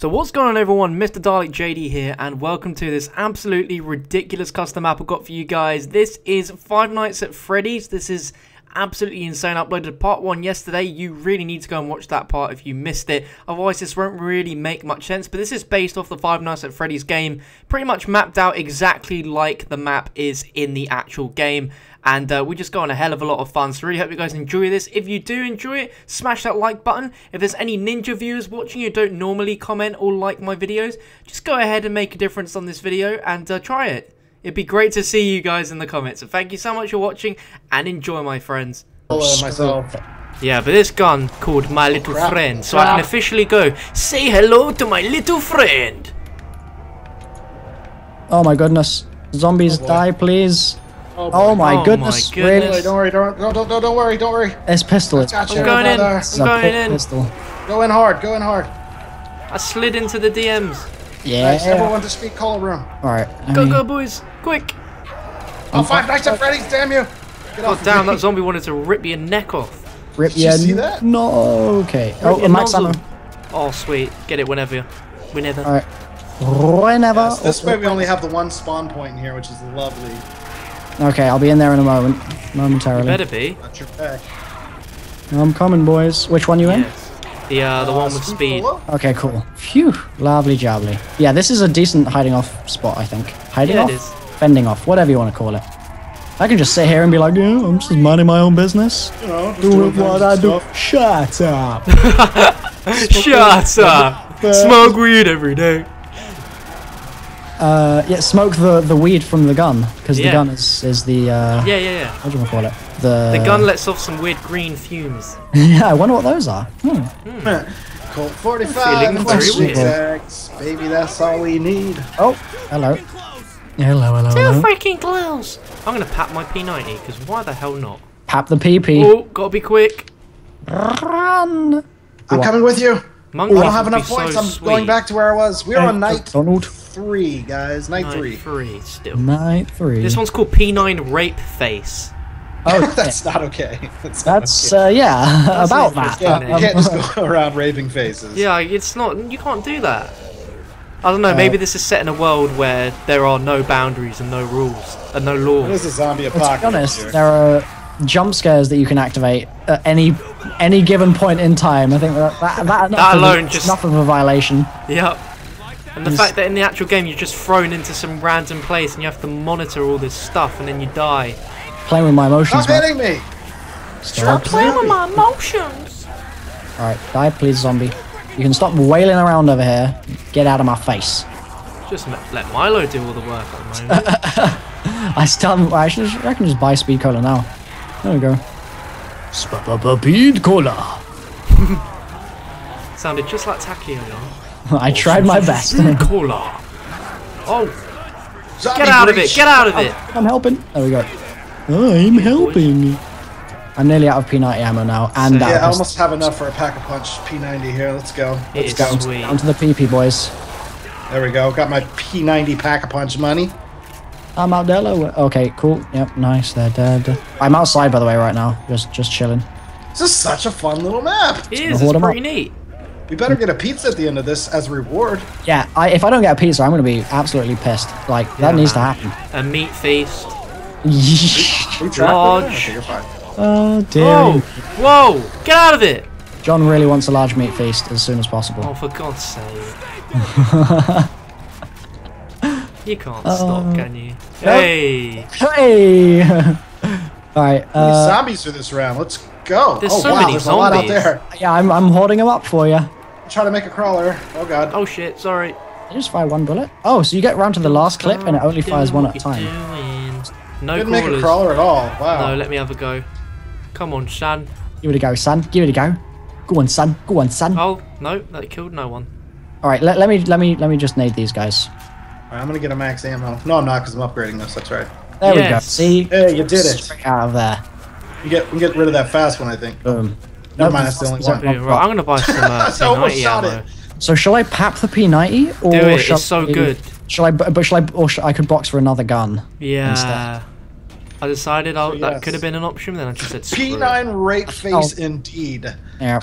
So what's going on everyone, Mr. Dalek JD here and welcome to this absolutely ridiculous custom map I've got for you guys. This is Five Nights at Freddy's. This is absolutely insane. I uploaded part 1 yesterday. You really need to go and watch that part if you missed it. Otherwise this won't really make much sense. But this is based off the Five Nights at Freddy's game. Pretty much mapped out exactly like the map is in the actual game. And we just got on a hell of a lot of fun, so really hope you guys enjoy this. If you do enjoy it, smash that like button. If there's any ninja viewers watching who don't normally comment or like my videos, just go ahead and make a difference on this video and try it. It'd be great to see you guys in the comments. So thank you so much for watching and enjoy, my friends. Hello, myself. Yeah, but this gun called my little friend, so I can officially go, say hello to my little friend. Oh my goodness. Zombies, die please. Oh my goodness! Really? Don't worry. It's pistol. I'm going in. Pistol. Go in hard. I slid into the DMs. Yeah. Nice. Everyone to speak call room. All right. Go boys, quick! Oh, Five Nights at Freddy's! Damn you! God damn, that zombie wanted to rip your neck off. Rip your neck? Did you see that? No. Okay. Oh, max ammo. Oh sweet, get it whenever. All right. Whenever. Yes, this way we only have the one spawn point in here, which is lovely. Okay, I'll be in there in a moment, momentarily. You better be. That's your pack. I'm coming, boys. Which one you in? The one with speed. Okay, cool. Phew, lovely jubbly. Yeah, this is a decent hiding off spot, I think. Hiding off? It is. Fending off, whatever you want to call it. I can just sit here and be like, yeah, I'm just minding my own business. You know, doing what I do. Shut up. Shut up. Smoke weed every day. Yeah, smoke the weed from the gun, because the gun is the, what do you want to call it? The gun lets off some weird green fumes. Yeah, I wonder what those are. Colt 45, question tags, baby, that's all we need. Oh, hello. Hello. Too freaking close! I'm gonna pap my P90, because why the hell not? Pap the PP. Oh, gotta be quick. Run! I'm coming with you. Monkey I don't have enough points, so I'm going back to where I was. We're on night three, guys. Night three still. Night 3. This one's called P9 Rape Face. Oh, that's not okay. That's not okay. That's about that. You can't just go around raping faces. Yeah, it's not, you can't do that. I don't know, maybe this is set in a world where there are no boundaries and no rules, and no laws. This is a zombie apocalypse. To be honest, there are jump scares that you can activate at any given point in time. I think that alone is just enough of a violation. Yep. And the fact that in the actual game you're just thrown into some random place and you have to monitor all this stuff and then you die. Playing with my emotions. Stop hitting me! Stop playing with my emotions! Alright, die please, zombie. You can stop wailing around over here. Get out of my face. Just let Milo do all the work at the moment. I can just buy Speed Cola now. There we go. Speed Cola. Sounded just like Takio. I tried my best. Speed Cola. Oh, get out of it! Get out of it! I'm helping. There we go. I'm helping. I'm nearly out of P90 ammo now, and I almost have enough for a pack of punch P90 here. Let's go. Let's go down to the PP, boys. There we go. Got my P90 pack of punch money. I'm out there. Okay, cool. Yep, nice. They're dead. I'm outside, by the way, right now. Just chilling. This is such a fun little map. It is. It's pretty neat. We better get a pizza at the end of this as a reward. Yeah, if I don't get a pizza, I'm going to be absolutely pissed. Like, that needs to happen. A meat feast. Large. Oh, dear. Whoa. Whoa. Get out of it. John really wants a large meat feast as soon as possible. Oh, for God's sake. You can't stop, can you? Hey! Hey! Alright, zombies for this round, let's go! There's so many zombies. A lot out there. Yeah, I'm hoarding them up for you. Try to make a crawler. Oh god. Oh shit, sorry. I just fire one bullet? Oh, so you get round to the last clip and it only fires one at a time. No crawlers. Didn't make a crawler at all, wow. No, let me have a go. Come on, son. Give it a go, son. Give it a go. Go on, son. Go on, son. Oh, no, that killed no one. Alright, let me just nade these guys. Right, I'm gonna get a max ammo. No, I'm not, because I'm upgrading this. That's right. There we go. See? Hey, you did it. Straight out of there. We get rid of that fast one, I think. Boom. Never mind, that's the only one. Right, I'm gonna buy some P90 ammo. So shall I pap the P90, or do it? It's so good. Or I could box for another gun. Yeah. Instead. I decided that could have been an option. Then I just said P9 rape face indeed. Yeah.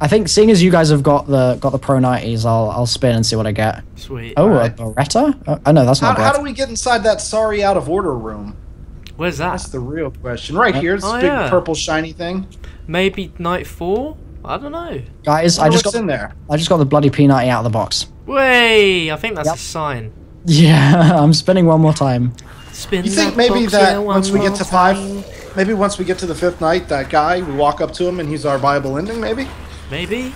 I think seeing as you guys have got the Pro 90s, I'll spin and see what I get. Sweet. Oh, right. A Beretta? Oh no, that's not Beretta. How do we get inside that sorry out of order room? Where's that? That's the real question. Right here, this big purple shiny thing. Maybe night 4? I don't know. Guys, I just got in there. I just got the bloody P90 out of the box. Way! I think that's a sign. Yeah, I'm spinning one more time. Spin. You think maybe that once we get to 5, maybe once we get to the 5th night, that guy, we walk up to him and he's our Bible ending, maybe? Maybe.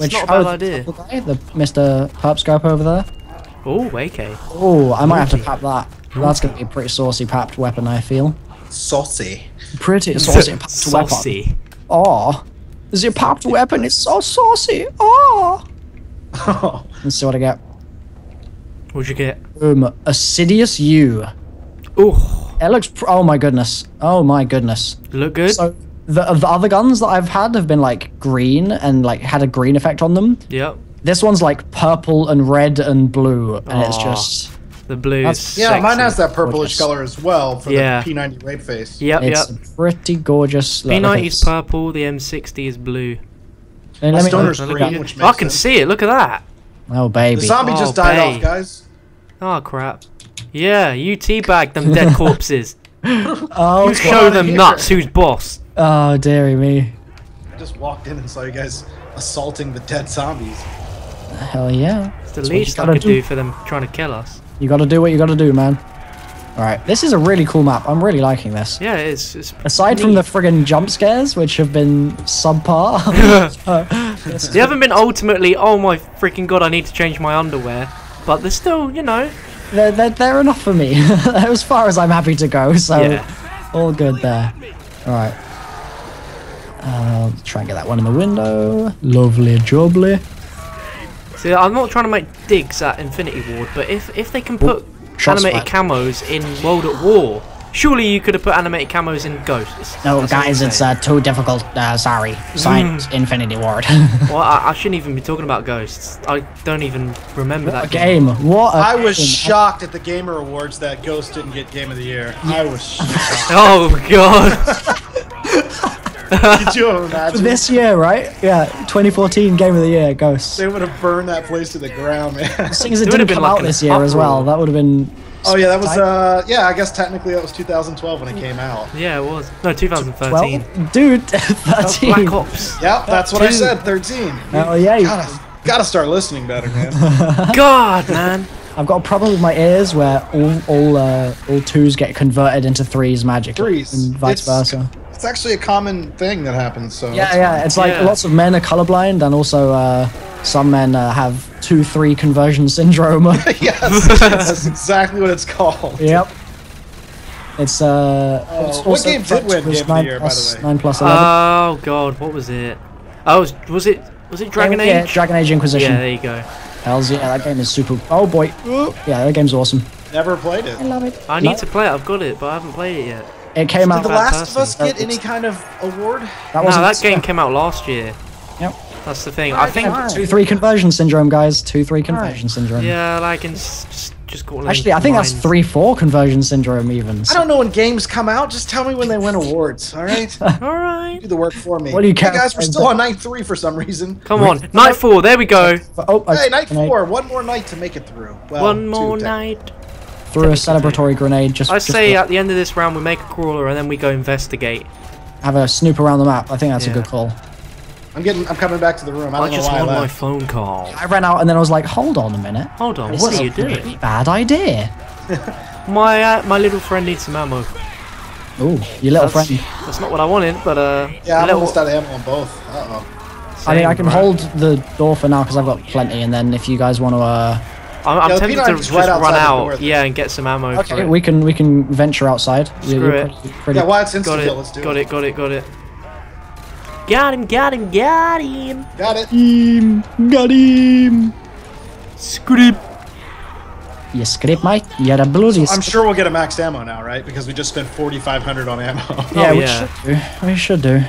It's not a bad idea. The Mr. Perp Scope over there. Oh, okay. Oh, I might have to pap that. That's going to be a pretty saucy papped weapon, I feel. Saucy. Pretty saucy papped saucy weapon. Oh, the papped weapon is so saucy. Oh. Let's see what I get. What'd you get? Assidious U. Oh. It looks. Oh my goodness. Oh my goodness. Look good. So the other guns that I've had have been like green and like had a green effect on them. Yep. This one's like purple and red and blue, and it's just. The blue is yeah, sexy. Mine has that purplish gorgeous color as well for the P90 rape face. Yep, it's pretty gorgeous. P90 is purple, the M60 is blue. And stoner's green, which makes I can see it, look at that. Oh, baby. The zombie just died off, guys. Oh, crap. Yeah, you teabag them dead corpses. Oh, you show them nuts who's boss. Oh, dearie me. I just walked in and saw you guys assaulting the dead zombies. Hell yeah. It's the least I could do for them trying to kill us. You gotta do what you gotta do, man. Alright, this is a really cool map. I'm really liking this. Yeah, it is. It's aside from the friggin' jump scares, which have been subpar. They haven't been ultimately, oh my freaking god, I need to change my underwear. But they're still, you know. They're enough for me. As far as I'm happy to go, so all good there. Alright. Try and get that one in the window. Lovely jubbly. See, I'm not trying to make digs at Infinity Ward, but if they can put animated camos in World at War, surely you could have put animated camos in Ghosts. No, guys, it's too difficult. Sorry, science Infinity Ward. Well, I shouldn't even be talking about Ghosts. I don't even remember that game. What? I was shocked at the Gamer Awards that Ghosts didn't get Game of the Year. I was shocked. Oh god. Could you imagine? This year, right? Yeah, 2014 Game of the Year, Ghosts. They would have burned that place to the ground, man. Since it didn't come out this year as well, that would have been... Oh yeah, that was, yeah, I guess technically that was 2012 when it came out. Yeah, it was. No, 2013. 12? Dude, 13. Black Ops. Yep, that's what I said, 13. Oh yeah. Gotta start listening better, man. God, man. I've got a problem with my ears where all twos get converted into threes magically. Threes. And vice versa. It's actually a common thing that happens, so... Yeah, yeah, it's like lots of men are colorblind, and also some men have 2-3 conversion syndrome. Yes, that's exactly what it's called. Yep. It's, it's what game did win Game of the Year, by the way? 9+11. Oh, God, what was it? Oh, was it Dragon Age? Yeah, Dragon Age Inquisition. Yeah, there you go. Hells yeah, that game is super... Oh, boy. Yeah, that game's awesome. Never played it. I love it. I need to play it. I've got it, but I haven't played it yet. It came out. Did The Last of Us get any kind of award? No, that game came out last year. Yep. That's the thing. I think 2-3 conversion syndrome, guys. 2-3 conversion syndrome. Yeah, like just call it. Actually, I think that's 3-4 conversion syndrome even. So. I don't know when games come out. Just tell me when they win awards. All right. All right. Do the work for me. What do you guys? We're still on night 3 for some reason. Come on, night 4. There we go. Oh, hey, night 4. One more night to make it through. Well, one more night. Through a celebratory grenade. Just I say at the end of this round we make a crawler and then we go investigate. Have a snoop around the map. I think that's a good call. I'm coming back to the room. I don't know just want my phone call. I ran out and then I was like, hold on a minute. Hold on. What are you doing? Bad idea. my little friend needs some ammo. Ooh, your little friend. That's not what I wanted, but yeah, I'm almost out of ammo on both. I mean, I can hold the door for now because I've got plenty, and then if you guys want to. I'm tempted to just run out, and get some ammo. Okay, we can venture outside. Screw it. Yeah, why it's instant kill? Let's do it. Got it. Got it. Got it. Got him. Got him. Got him. Got it. Got him. Screep. You scrape, mate. You're a bloody. I'm sure we'll get a max ammo now, right? Because we just spent 4,500 on ammo. Yeah, we should do.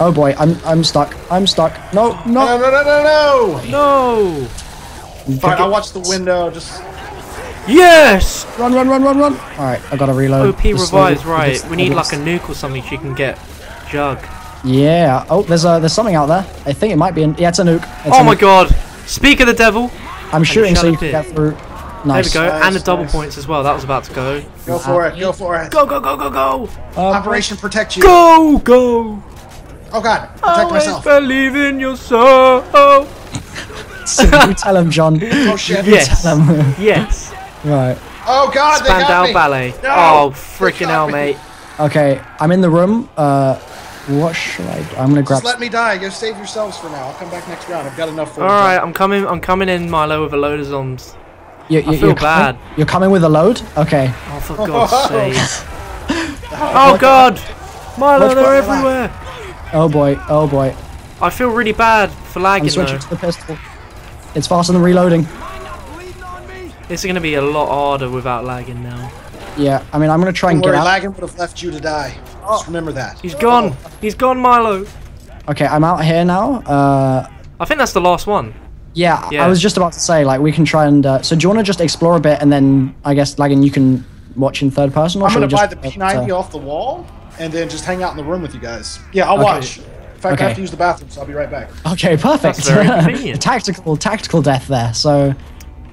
Oh boy, I'm stuck. I'm stuck. No, no, no, no, no, no. No. Alright, I'll watch the window, just... Yes! Run, run, run, run, run! Alright, I gotta reload. OP revives, right. We need like a nuke or something so you can get Jug. Yeah. Oh, there's something out there. I think it might be. Yeah, it's a nuke. It's oh a my nuke. God! Speak of the devil. I'm shooting so you can get through. Nice. There we go, nice, and the double points as well. That was about to go. Go for it. Go for it. Go go go go go. Operation protect you. Go go. Oh God! Protect myself. I believe in your soul. So you tell him, John. Oh shit! Yes. You tell him. Yes. Right. Oh God! Spandau Ballet. No. Oh freaking hell, mate. Okay, I'm in the room. What should I do? I'm gonna grab. Just let me die. Go save yourselves for now. I'll come back next round. I've got enough for. All right, I'm coming. I'm coming in, Milo, with a load of zombies. I feel bad. You're coming with a load? Okay. Oh, for God's sake. Oh God, Milo, they're everywhere. Oh boy. Oh boy. I feel really bad for lagging. I'm switching to the pistol. It's faster than reloading. It's gonna be a lot harder without lagging now. Yeah, I mean, I'm gonna try and get out. Lagging would have left you to die. Just remember that. He's gone. He's gone, Milo. Okay, I'm out here now. I think that's the last one. Yeah, I was just about to say, like, we can try and... so do you want to just explore a bit and then, I guess, Lagan, you can watch in third person? Or I'm going to buy the P90 off the wall and then just hang out in the room with you guys. Yeah, I'll watch. In fact, I have to use the bathroom, so I'll be right back. Okay, perfect. That's very convenient. Tactical death there. So,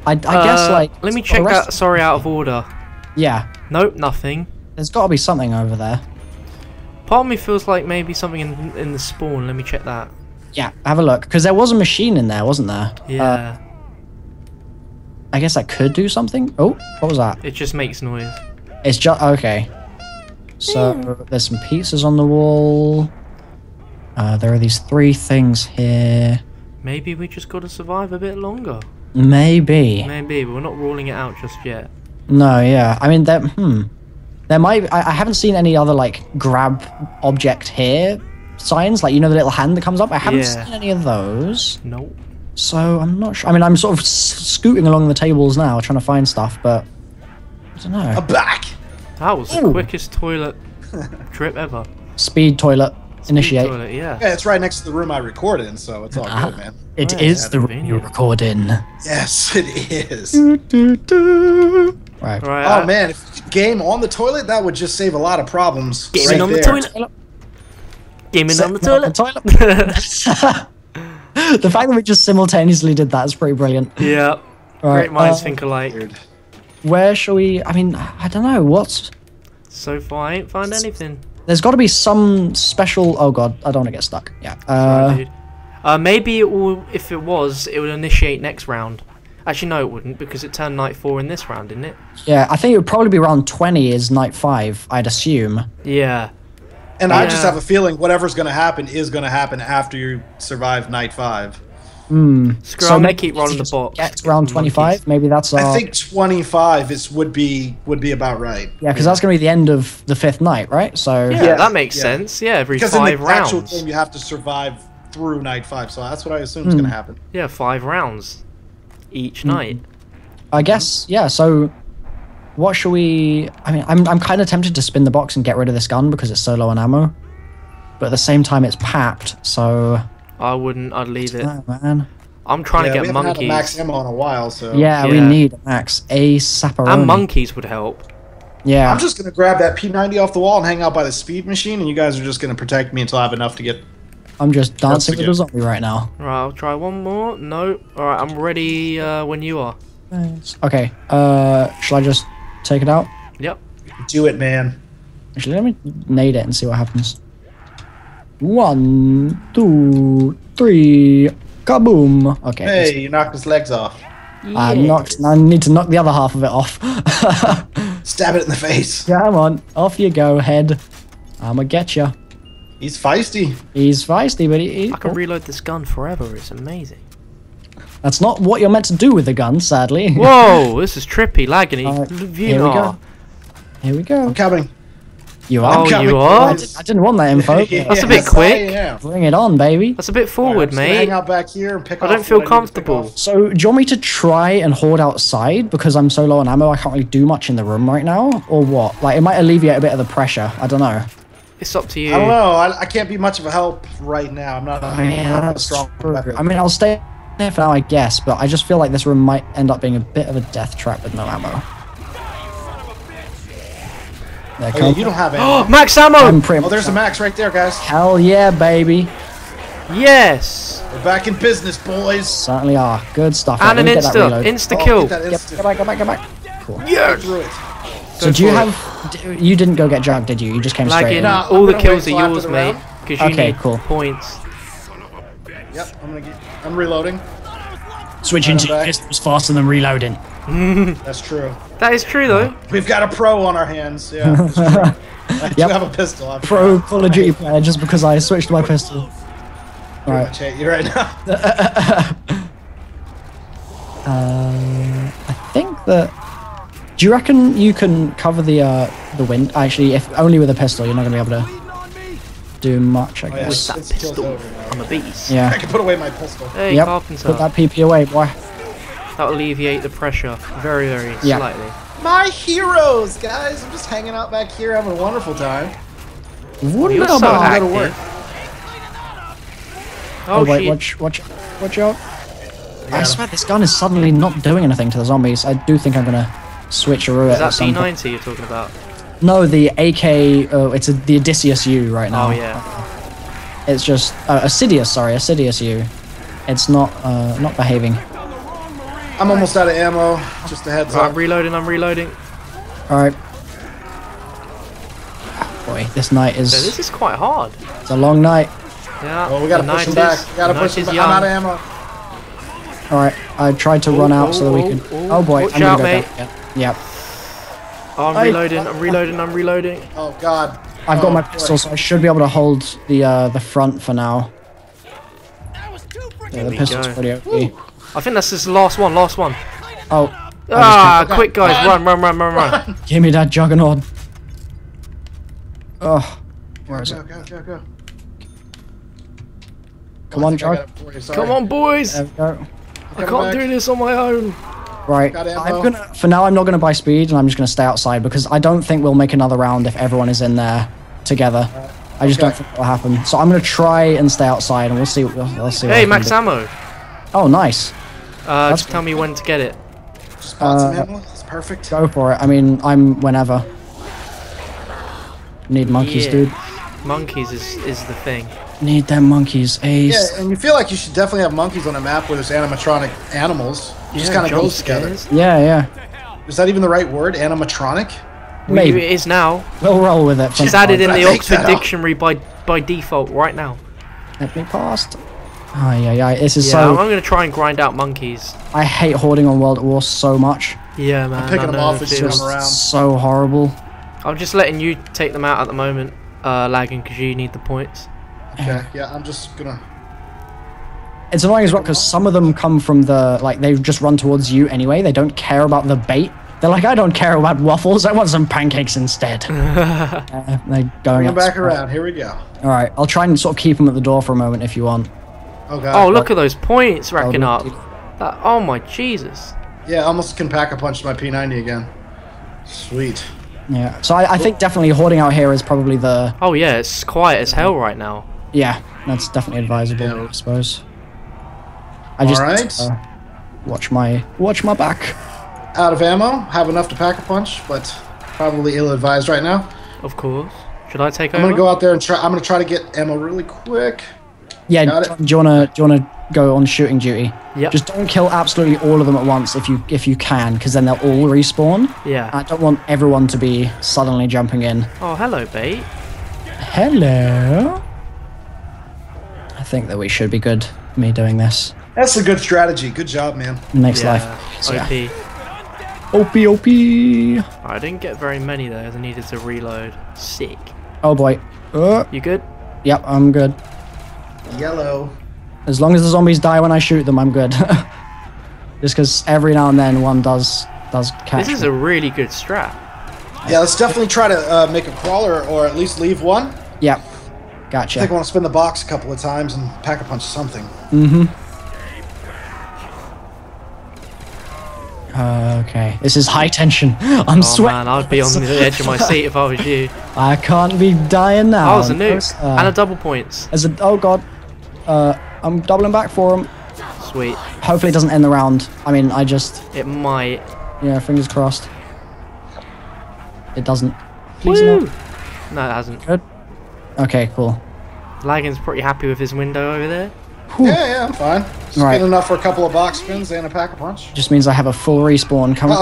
I guess, like... Let me check that. Sorry, out of order. Yeah. Nope, nothing. There's got to be something over there. Part of me feels like maybe something in the spawn. Let me check that. Yeah, have a look. Because there was a machine in there, wasn't there? Yeah. I guess I could do something. Oh, what was that? It just makes noise. It's just... Okay. So, there's some pieces on the wall. There are these three things here. Maybe we just got to survive a bit longer. Maybe. Maybe, but we're not ruling it out just yet. No, yeah. I mean, there might... I haven't seen any other, like, grab object here. Signs, like, you know, the little hand that comes up. I haven't seen any of those. Nope. So I'm not sure. I mean, I'm sort of scooting along the tables now, trying to find stuff, but I don't know. I'm back. That was the quickest toilet trip ever. Speed toilet. Speed initiate. Toilet, yeah, it's right next to the room I record in, so it's all good, man. It is the room you record in. Yes, it is. Do, do, do. Right. Right. Oh man, if you could game on the toilet, that would just save a lot of problems. Gaming on the toilet. Gaming on the toilet. The fact that we just simultaneously did that is pretty brilliant. Yeah. Right. Great minds think alike. Where shall we? I mean, I don't know. What? So far, I ain't found anything. There's got to be some special. Oh God, I don't want to get stuck. Yeah. Sorry, dude. Maybe it will. If it was, it would initiate next round. Actually, no, it wouldn't because it turned night 4 in this round, didn't it? Yeah, I think it would probably be round 20 is night 5. I'd assume. Yeah. And I just have a feeling whatever's going to happen is going to happen after you survive night 5. Mm. Screw so they keep rolling the box. Get round 25, maybe that's our... I think 25 is would be about right. Yeah, because that's going to be the end of the 5th night, right? So yeah, that makes sense. Yeah, every 5 rounds. Because in the actual game, you have to survive through night 5, so that's what I assume is going to happen. Yeah, 5 rounds each night. I guess, yeah, so... What should we... I mean, I'm kind of tempted to spin the box and get rid of this gun because it's so low on ammo. But at the same time, it's papped, so... I wouldn't. I'd leave it. No, man. I'm trying to get monkeys. We haven't had a max ammo in a while, so... Yeah, we need a max. A sapperoni. And monkeys would help. Yeah. I'm just going to grab that P90 off the wall and hang out by the speed machine, and you guys are just going to protect me until I have enough to get... I'm just dancing with a zombie right now. Right, I'll try one more. No. All right, I'm ready when you are. Thanks. Okay. Shall I just... Take it out? Yep. Do it, man. Actually, let me nade it and see what happens. 1, 2, 3, kaboom. Okay. Hey, you knocked his legs off. Yes. I need to knock the other half of it off. Stab it in the face. Come on. Off you go, head. I'ma get ya. He's feisty. He's feisty, but he... I can reload this gun forever. It's amazing. That's not what you're meant to do with a gun, sadly. Whoa, this is trippy, lagging. Here we go. Here we go. I'm coming. You are? Oh, you are? I didn't want that info. That's a bit quick. Bring it on, baby. That's a bit forward, mate. Hang out back here and pick I don't feel comfortable. So, do you want me to try and hoard outside because I'm so low on ammo I can't really do much in the room right now? Or what? Like, it might alleviate a bit of the pressure. I don't know. It's up to you. I don't know. I can't be much of a help right now. I'm not a strong weapon. I mean, I'll stay... there for now, I guess, but I just feel like this room might end up being a bit of a death trap with no ammo. That oh, yeah, you don't have any. Oh, max ammo! Oh, there's a max right there, guys. Hell yeah, baby. Yes. We're back in business, boys. Certainly are. Good stuff. And an insta-kill. Yep, come back. Cool. Yes. So do you have... You didn't go get jumped, did you? You just came straight in. Nah, all the kills are yours, mate. Because you need points. Yep, I'm reloading. Switching to pistols faster than reloading. That's true. That is true, though. We've got a pro on our hands, yeah. I do have a pistol. I'm pro Call of Duty player just because I switched my pistol. Right. You right now. I think that. Do you reckon you can cover the wind? Actually, if only with a pistol, you're not gonna be able to do much. I guess. With that pistol, I'm a beast. Yeah. I can put away my pistol. Hey, yep. Carpenter. Put that PP away, boy. That'll alleviate the pressure very, very slightly. My heroes, guys. I'm just hanging out back here, having a wonderful time. Wouldn't know about how to work. Oh, wait, shit. Watch out. I swear this gun is suddenly not doing anything to the zombies. I do think I'm gonna switcheroo it. Is that P90 you're talking about? No, the AK, it's the Odysseus U right now. Oh, yeah. It's just, Asidius U. It's not behaving. I'm almost out of ammo, just a heads up. I'm reloading. Alright. Boy, this night is... So this is quite hard. It's a long night. Yeah, well, we gotta push him back. We gotta push him back. I'm out of ammo. Alright, I tried to run out so that we could... Oh boy, watch out, mate. Yep. Oh, I'm reloading. Oh god. I've got my pistol, so I should be able to hold the front for now. Yeah, the pistol's pretty okay. I think that's this last one. Oh. Ah, quick guys, run. Give me that juggernaut. Oh. Where is it? Go. Come on, Joe. Come on, boys! I can't do this on my own. Right. I'm gonna. For now, I'm not gonna buy speed, and I'm just gonna stay outside because I don't think we'll make another round if everyone is in there together. I just don't think it'll happen. So I'm gonna try and stay outside, and we'll see. We'll see. Hey, max ammo. Oh, nice. Just tell me when to get it. Just spot some ammo. It's perfect. Go for it. I mean, I'm whenever. Need monkeys, dude. Monkeys is the thing. Need them monkeys, Ace. Yeah, and you feel like you should definitely have monkeys on a map where there's animatronic animals. It just kind of goes together. Yeah. Is that even the right word? Animatronic? Maybe it is now. We'll roll with it. She's added in the Oxford Dictionary by default right now. Let me past. Oh, yeah. This is so... I'm going to try and grind out monkeys. I hate hoarding on World at War so much. Yeah, man. I'm picking them off as you come around. So horrible. I'm just letting you take them out at the moment, lagging, because you need the points. Okay, yeah, I'm just gonna... It's annoying as well, because some of them come from the... Like, they just run towards you anyway. They don't care about the bait. They're like, I don't care about waffles. I want some pancakes instead. They're going back around. Here we go. All right, I'll try and sort of keep them at the door for a moment if you want. Okay. Oh, look at those points racking up. That, oh, my Jesus. Yeah, I almost can pack a punch to my P90 again. Sweet. Yeah, so I think definitely hoarding out here is probably the... Oh, yeah, it's quiet as hell right now. Yeah, that's definitely advisable, I suppose. I just watch my back. Out of ammo, have enough to pack a punch, but probably ill-advised right now. Of course. Should I take over? I'm gonna go out there and try. I'm gonna try to get ammo really quick. Yeah, do you wanna go on shooting duty? Yeah. Just don't kill absolutely all of them at once if you can, because then they'll all respawn. Yeah. I don't want everyone to be suddenly jumping in. Oh, hello, bait. Hello. I think that we should be good, me doing this. That's a good strategy. Good job, man. Makes life easier. OP. I didn't get very many, though. I needed to reload. Sick. Oh, boy. You good? Yep, I'm good. Yellow. As long as the zombies die when I shoot them, I'm good. Just because every now and then one does catch. This is a really good strat. Yeah, let's definitely try to make a crawler or at least leave one. Yep. Gotcha. I think I want to spin the box a couple of times and pack a punch something. Okay. This is high tension. I'm sweating. Man, I'd be on the edge of my seat if I was you. I can't be dying now. I was a nuke. And a double points. As a, oh, God. I'm doubling back for him. Sweet. Hopefully it doesn't end the round. I mean, I just... It might. Yeah, fingers crossed. It doesn't. Please no. No, it hasn't. Good. Okay, cool. Lagan's pretty happy with his window over there. Whew. Yeah, I'm fine. Just right. Enough for a couple of box spins and a pack a punch. Just means I have a full respawn coming.